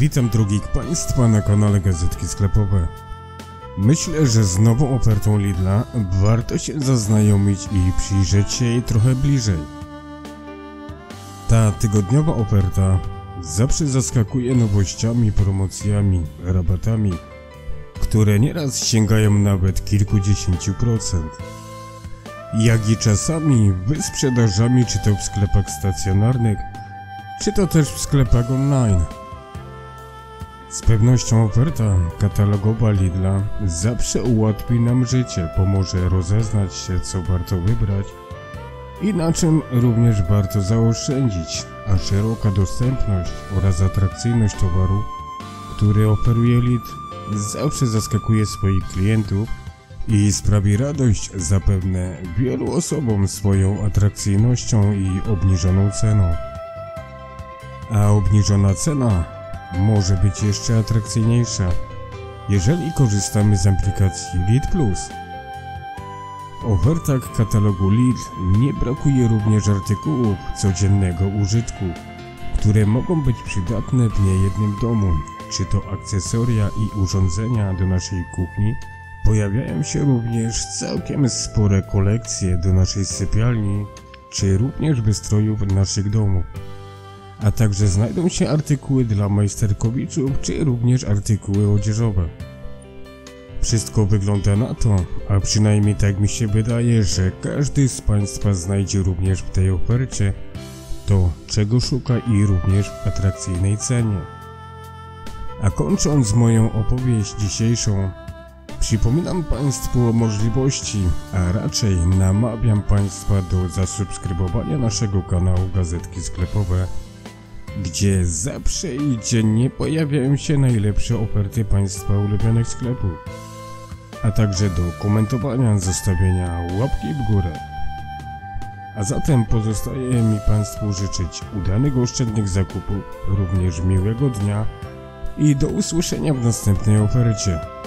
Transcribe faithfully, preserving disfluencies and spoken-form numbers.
Witam drogich Państwa na kanale Gazetki Sklepowe. Myślę, że z nową ofertą Lidla warto się zaznajomić i przyjrzeć się jej trochę bliżej. Ta tygodniowa oferta zawsze zaskakuje nowościami, promocjami, rabatami, które nieraz sięgają nawet kilkudziesięciu procent. Jak i czasami wysprzedażami, czy to w sklepach stacjonarnych, czy to też w sklepach online. Z pewnością oferta katalogowa Lidla zawsze ułatwi nam życie, pomoże rozeznać się, co warto wybrać i na czym również warto zaoszczędzić, a szeroka dostępność oraz atrakcyjność towaru, który oferuje Lidl, zawsze zaskakuje swoich klientów i sprawi radość zapewne wielu osobom swoją atrakcyjnością i obniżoną ceną. A obniżona cena może być jeszcze atrakcyjniejsza, jeżeli korzystamy z aplikacji Lidl Plus. W ofertach katalogu Lidl nie brakuje również artykułów codziennego użytku, które mogą być przydatne w niejednym domu, czy to akcesoria i urządzenia do naszej kuchni. Pojawiają się również całkiem spore kolekcje do naszej sypialni, czy również wystrojów naszych domów. A także znajdą się artykuły dla majsterkowiczów, czy również artykuły odzieżowe. Wszystko wygląda na to, a przynajmniej tak mi się wydaje, że każdy z Państwa znajdzie również w tej ofercie to, czego szuka i również w atrakcyjnej cenie. A kończąc moją opowieść dzisiejszą, przypominam Państwu o możliwości, a raczej namawiam Państwa do zasubskrybowania naszego kanału Gazetki Sklepowe, gdzie zawsze i dziennie pojawiają się najlepsze oferty Państwa ulubionych sklepów, a także do komentowania, zostawienia łapki w górę. A zatem pozostaje mi Państwu życzyć udanych, oszczędnych zakupów, również miłego dnia i do usłyszenia w następnej ofercie.